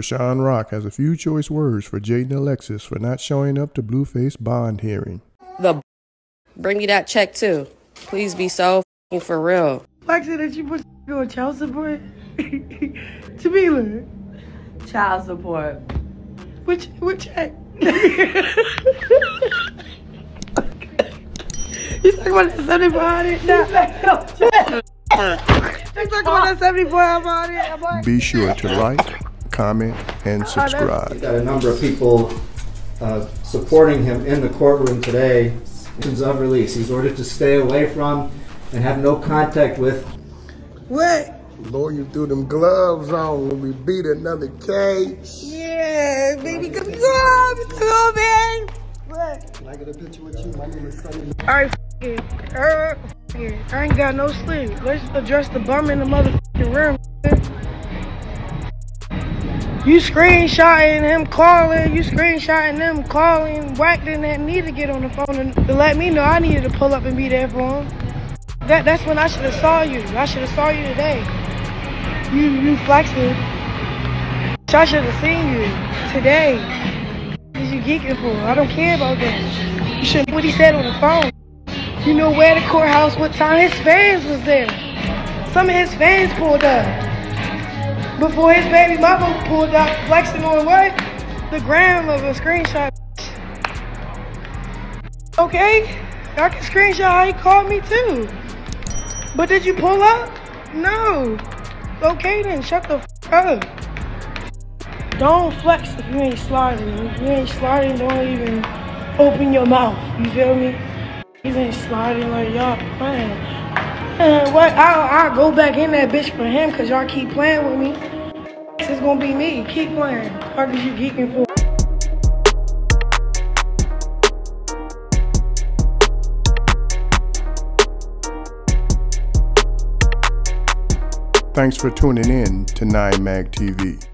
Chrisean Rock has a few choice words for Jaidyn Alexis for not showing up to Blueface bond hearing. Bring me that check too. Please be so f***ing for real. Lexi, did you put on child support? Jamila. Child support. Which check? You talking about that 7,400? No. They talking about that 7,400. Be sure to like, comment, and subscribe. We've got a number of people supporting him in the courtroom today. Of release, he's ordered to stay away from and have no contact with. What? Lord, you threw them gloves on when we beat another case. Yeah, baby, come on, man. What? Can I get a picture with you? My name is Sonny. All right, I ain't got no sleep. Let's address the bum in the motherfucking room. You screenshotting him calling, whack didn't need to get on the phone and to let me know I needed to pull up and be there for him. That's when I should have saw you. I should have saw you today. You flexing. I should have seen you today. What is you geeking for? I don't care about that. You shouldn't what he said on the phone. You know where the courthouse, what time his fans was there. Some of his fans pulled up. Before his baby mama pulled out, flexing on what? The gram of a screenshot. Okay, I can screenshot how he called me too. But did you pull up? No. Okay then, shut the f up. Don't flex if you ain't sliding. If you ain't sliding, don't even open your mouth. You feel me? You ain't sliding like y'all playing. What? I'll go back in that bitch for him because y'all keep playing with me. This is gonna be me. Keep playing. Fuck is you geeking for? Thanks for tuning in to Nine Mag TV.